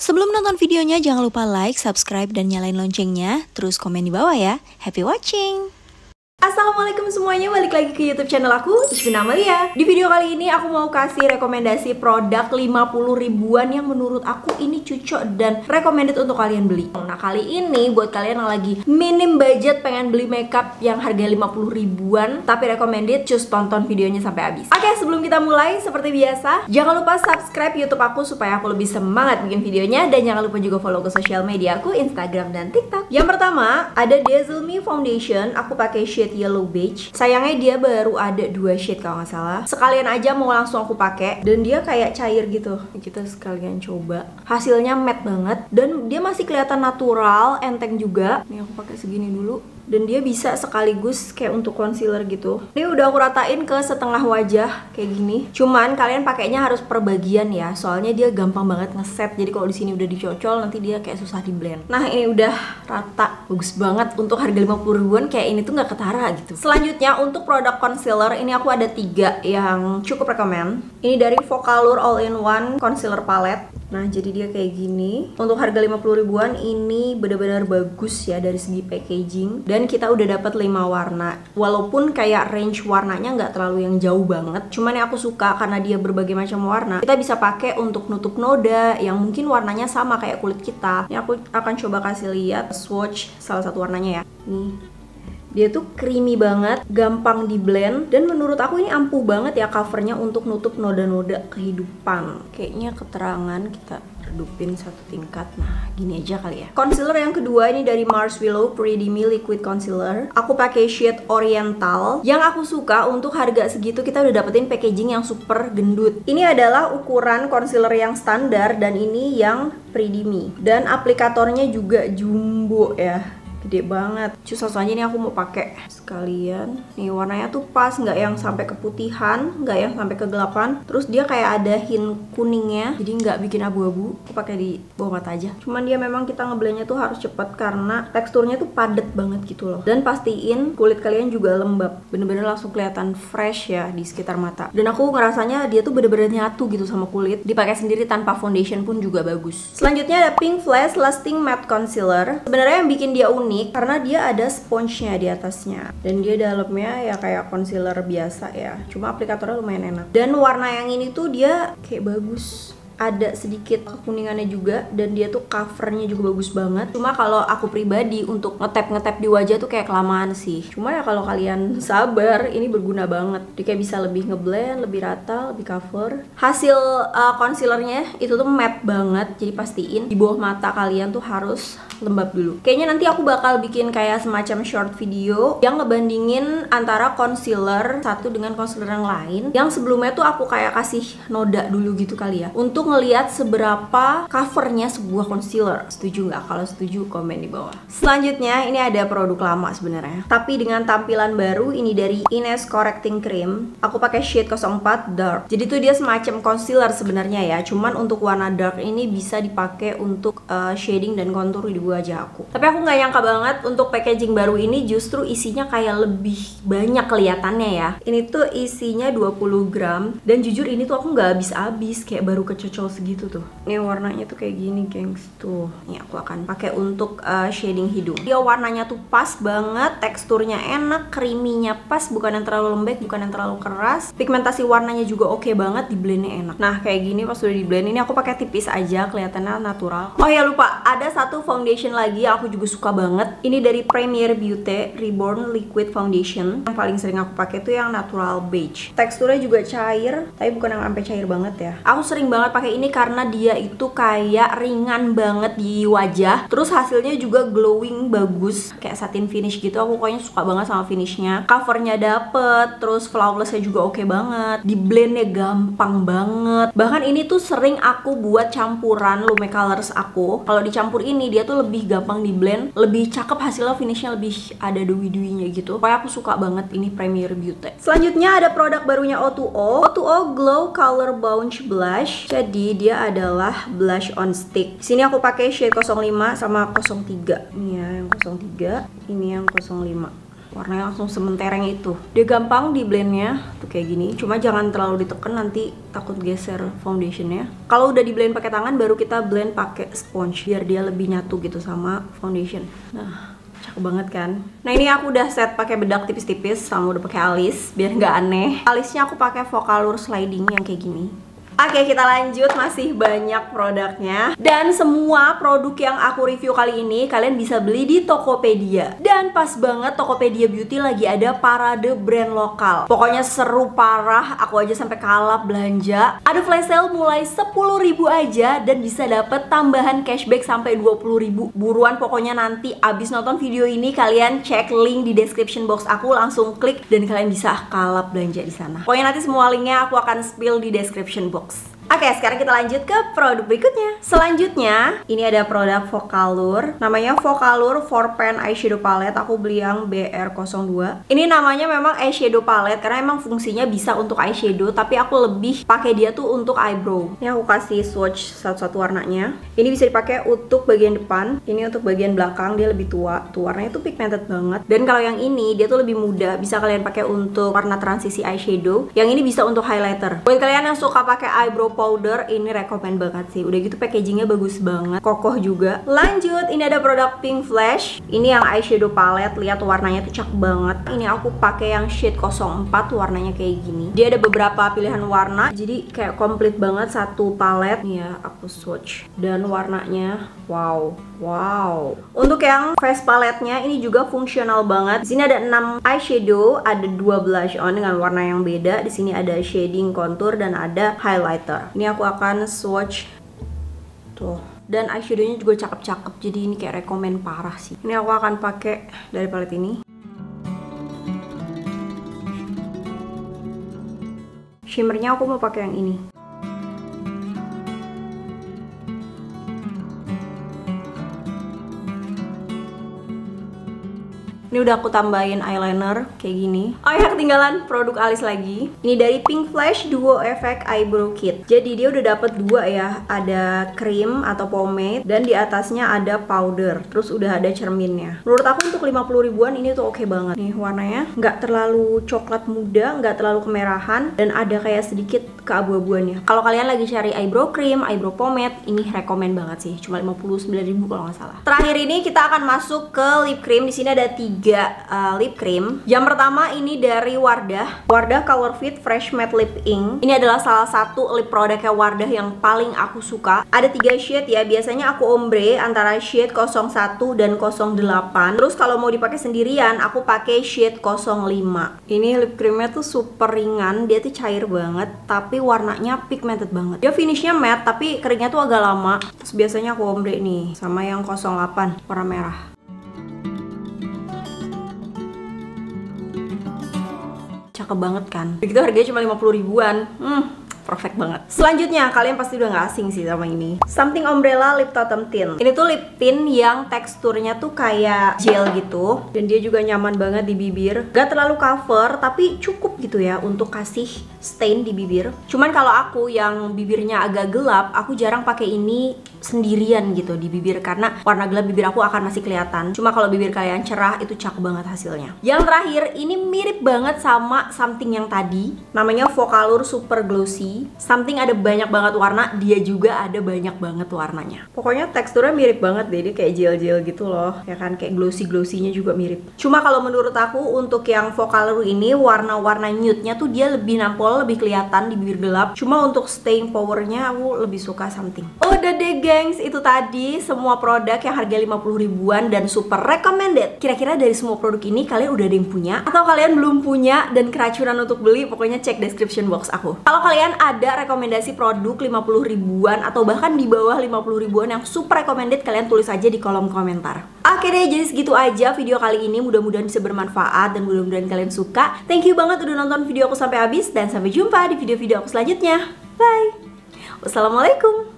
Sebelum nonton videonya, jangan lupa like, subscribe, dan nyalain loncengnya. Terus komen di bawah ya. Happy watching! Assalamualaikum semuanya, balik lagi ke YouTube channel aku, Ijfina Amalia. Di video kali ini aku mau kasih rekomendasi produk 50 ribuan yang menurut aku ini cocok dan recommended untuk kalian beli. Nah, kali ini buat kalian yang lagi minim budget pengen beli makeup yang harga 50 ribuan tapi recommended, cus tonton videonya sampai habis. Oke, sebelum kita mulai, seperti biasa, jangan lupa subscribe YouTube aku supaya aku lebih semangat bikin videonya. Dan jangan lupa juga follow ke sosial media aku, Instagram dan TikTok. Yang pertama, ada Dazzle Me Foundation. Aku pakai shade Yellow Beige. Sayangnya dia baru ada 2 shade kalau nggak salah. Sekalian aja mau langsung aku pakai, dan dia kayak cair gitu. Kita sekalian coba. Hasilnya matte banget dan dia masih kelihatan natural, enteng juga. Nih aku pakai segini dulu. Dan dia bisa sekaligus kayak untuk concealer gitu. Ini udah aku ratain ke setengah wajah kayak gini. Cuman kalian pakainya harus per bagian ya, soalnya dia gampang banget ngeset. Jadi kalau di sini udah dicocol nanti dia kayak susah di blend. Nah, ini udah rata, bagus banget. Untuk harga 50 ribuan kayak ini tuh nggak ketara gitu. Selanjutnya untuk produk concealer, ini aku ada 3 yang cukup recommend. Ini dari Focallure All-in-One Concealer Palette. Nah, jadi dia kayak gini. Untuk harga 50 ribuan ini benar-benar bagus ya dari segi packaging. Dan kita udah dapat 5 warna. Walaupun kayak range warnanya nggak terlalu yang jauh banget, cuman yang aku suka karena dia berbagai macam warna. Kita bisa pakai untuk nutup noda yang mungkin warnanya sama kayak kulit kita. Ini aku akan coba kasih lihat swatch salah satu warnanya ya. Nih, dia tuh creamy banget, gampang di blend, dan menurut aku ini ampuh banget ya covernya untuk nutup noda-noda kehidupan. Kayaknya keterangan kita redupin 1 tingkat. Nah, gini aja kali ya. Concealer yang kedua ini dari Mars WillowPre-Dimi Liquid Concealer. Aku pakai shade Oriental. Yang aku suka, untuk harga segitu kita udah dapetin packaging yang super gendut. Ini adalah ukuran concealer yang standar dan ini yang pre-dimi. Dan aplikatornya juga jumbo ya, gede banget. Cus langsung aja nih aku mau pakai sekalian. Nih warnanya tuh pas, nggak yang sampai keputihan, nggak yang sampai kegelapan. Terus dia kayak ada hint kuningnya, jadi nggak bikin abu-abu. Aku pakai di bawah mata aja. Cuman dia memang kita ngeblendnya tuh harus cepet karena teksturnya tuh padet banget gitu loh. Dan pastiin kulit kalian juga lembab. Bener-bener langsung kelihatan fresh ya di sekitar mata. Dan aku ngerasanya dia tuh bener-bener nyatu gitu sama kulit. Dipakai sendiri tanpa foundation pun juga bagus. Selanjutnya ada Pink Flash Lasting Matte Concealer. Sebenarnya yang bikin dia unik karena dia ada sponge-nya di atasnya dan dia dalamnya ya kayak concealer biasa ya, cuma aplikatornya lumayan enak. Dan warna yang ini tuh dia kayak bagus, ada sedikit kekuningannya juga, dan dia tuh covernya juga bagus banget. Cuma kalau aku pribadi untuk ngetap di wajah tuh kayak kelamaan sih. Cuma ya kalau kalian sabar, ini berguna banget. Dia kayak bisa lebih ngeblend, lebih rata, lebih cover. Hasil concealernya itu tuh matte banget, jadi pastiin di bawah mata kalian tuh harus lembab dulu. Kayaknya nanti aku bakal bikin kayak semacam short video yang ngebandingin antara concealer satu dengan concealer yang lain. Yang sebelumnya tuh aku kayak kasih noda dulu gitu kali ya, untuk ngelihat seberapa covernya sebuah concealer. Setuju nggak? Kalau setuju komen di bawah. Selanjutnya ini ada produk lama sebenarnya, tapi dengan tampilan baru. Ini dari Inez Correcting Cream. Aku pakai shade 04 Dark. Jadi tuh dia semacam concealer sebenarnya ya, cuman untuk warna dark ini bisa dipakai untuk shading dan contour di wajah aku. Tapi aku nggak nyangka banget untuk packaging baru ini justru isinya kayak lebih banyak kelihatannya ya. Ini tuh isinya 20 gram dan jujur ini tuh aku nggak habis-habis, kayak baru kecocok segitu tuh. Ini warnanya tuh kayak gini, gengs. Tuh, ini aku akan pakai untuk shading hidung. Dia warnanya tuh pas banget, teksturnya enak, creamy-nya pas, bukan yang terlalu lembek, bukan yang terlalu keras. Pigmentasi warnanya juga oke banget, di blendnya enak. Nah, kayak gini pas udah di blend ini aku pakai tipis aja, kelihatannya natural. Oh ya lupa, ada satu foundation lagi yang aku juga suka banget. Ini dari Premier Beauty Reborn Liquid Foundation. Yang paling sering aku pakai tuh yang natural beige. Teksturnya juga cair, tapi bukan yang sampai cair banget ya. Aku sering banget pakai ini karena dia itu kayak ringan banget di wajah. Terus hasilnya juga glowing bagus, kayak satin finish gitu. Aku pokoknya suka banget sama finishnya. Covernya dapet, terus flawlessnya juga oke banget. Di blendnya gampang banget. Bahkan ini tuh sering aku buat campuran Lume Colors aku. Kalau dicampur ini dia tuh lebih gampang di blend, lebih cakep hasilnya, finishnya lebih ada dewi-dewinya gitu. Pokoknya aku suka banget ini Premier Beauty. Selanjutnya ada produk barunya O2O, O2O Glow Color Bounce Blush. Jadi dia adalah blush on stick. Sini aku pakai shade 05 sama 03. Ini ya yang 03, ini yang 05. warnanya langsung sementereng itu. Dia gampang di blendnya tuh kayak gini, cuma jangan terlalu diteken nanti takut geser foundationnya. Kalau udah di blend pakai tangan baru kita blend pakai sponge biar dia lebih nyatu gitu sama foundation. Nah, cakep banget kan? Nah, ini aku udah set pakai bedak tipis-tipis sama udah pakai alis biar nggak aneh. Alisnya aku pakai Focallure sliding yang kayak gini. Oke, kita lanjut, masih banyak produknya. Dan semua produk yang aku review kali ini kalian bisa beli di Tokopedia. Dan pas banget Tokopedia Beauty lagi ada parade brand lokal. Pokoknya seru parah, aku aja sampai kalap belanja. Ada flash sale mulai 10.000 aja dan bisa dapet tambahan cashback sampai 20.000. Buruan pokoknya, nanti abis nonton video ini kalian cek link di description box aku, langsung klik dan kalian bisa kalap belanja di sana. Pokoknya nanti semua linknya aku akan spill di description box. Oke, sekarang kita lanjut ke produk berikutnya. Selanjutnya, ini ada produk Focallure. Namanya Focallure Four Pen Eyeshadow Palette. Aku beli yang BR02. Ini namanya memang eyeshadow palette karena emang fungsinya bisa untuk eyeshadow, tapi aku lebih pakai dia tuh untuk eyebrow. Ini aku kasih swatch satu-satu warnanya. Ini bisa dipakai untuk bagian depan, ini untuk bagian belakang, dia lebih tua. Tuh, warnanya tuh pigmented banget. Dan kalau yang ini, dia tuh lebih muda, bisa kalian pakai untuk warna transisi eyeshadow. Yang ini bisa untuk highlighter. Buat kalian yang suka pakai eyebrow powder, ini rekomend banget sih. Udah gitu packagingnya bagus banget, kokoh juga. Lanjut, ini ada produk Pink Flash. Ini yang eyeshadow palette, lihat warnanya tuh cakep banget. Ini aku pakai yang shade 04, warnanya kayak gini. Dia ada beberapa pilihan warna, jadi kayak komplit banget satu palet. Nih ya, aku swatch. Dan warnanya, wow. Untuk yang face paletnya, ini juga fungsional banget. Di sini ada 6 eyeshadow, ada 2 blush on dengan warna yang beda. Di sini ada shading, contour, dan ada highlighter. Ini aku akan swatch tuh, dan eyeshadownya juga cakep-cakep, jadi ini kayak rekomen parah sih. Ini aku akan pakai dari palette ini, shimmernya aku mau pakai yang ini. Ini udah aku tambahin eyeliner kayak gini. Oh ya, ketinggalan produk alis lagi. Ini dari Pink Flash Duo Effect Eyebrow Kit. Jadi dia udah dapet 2 ya. Ada krim atau pomade, dan di atasnya ada powder. Terus udah ada cerminnya. Menurut aku untuk 50 ribuan ini tuh oke banget. Nih warnanya nggak terlalu coklat muda, nggak terlalu kemerahan, dan ada kayak sedikit keabu-abuannya. Kalau kalian lagi cari eyebrow cream, eyebrow pomade, ini rekomend banget sih. Cuma 59.000 kalau nggak salah. Terakhir ini kita akan masuk ke lip cream. Di sini ada 3 lip cream. Yang pertama ini dari Wardah Color Fit Fresh Matte Lip Ink. Ini adalah salah satu lip produknya Wardah yang paling aku suka. Ada 3 shade ya. Biasanya aku ombre antara shade 01 dan 08. Terus kalau mau dipakai sendirian, aku pakai shade 05. Ini lip creamnya tuh super ringan, dia tuh cair banget, tapi warnanya pigmented banget. Dia finishnya matte, tapi keringnya tuh agak lama. Terus biasanya aku ombre nih sama yang 08 warna merah. Cakep banget kan? Begitu harganya cuma 50 ribuan. Perfect banget. Selanjutnya, kalian pasti udah gak asing sih sama ini, Somethinc Ombrella Lip Tint. Ini tuh lip tint yang teksturnya tuh kayak gel gitu, dan dia juga nyaman banget di bibir. Gak terlalu cover, tapi cukup gitu ya untuk kasih stain di bibir. Cuman kalau aku yang bibirnya agak gelap, aku jarang pakai ini sendirian gitu di bibir, karena warna gelap bibir aku akan masih kelihatan. Cuma kalau bibir kalian cerah, itu cakep banget hasilnya. Yang terakhir, ini mirip banget sama Somethinc yang tadi. Namanya Focallure Super Glossy. Somethinc ada banyak banget warna, dia juga ada banyak banget warnanya. Pokoknya teksturnya mirip banget deh, dia kayak gel-gel gitu loh, ya kan, kayak glossy-glossynya juga mirip. Cuma kalau menurut aku untuk yang Focallure ini, warna-warna nude-nya tuh dia lebih nampol, lebih kelihatan di bibir gelap. Cuma untuk stain powernya aku lebih suka Somethinc. Udah deh gengs, itu tadi semua produk yang harga 50 ribuan dan super recommended. Kira-kira dari semua produk ini kalian udah ada yang punya, atau kalian belum punya dan keracunan untuk beli? Pokoknya cek description box aku. Kalau kalian ada rekomendasi produk 50 ribuan atau bahkan di bawah 50 ribuan yang super recommended, kalian tulis aja di kolom komentar. Oke deh, jadi segitu aja video kali ini. Mudah-mudahan bisa bermanfaat dan mudah-mudahan kalian suka. Thank you banget udah nonton video aku sampai habis, dan sampai jumpa di video-video aku selanjutnya. Bye. Wassalamualaikum.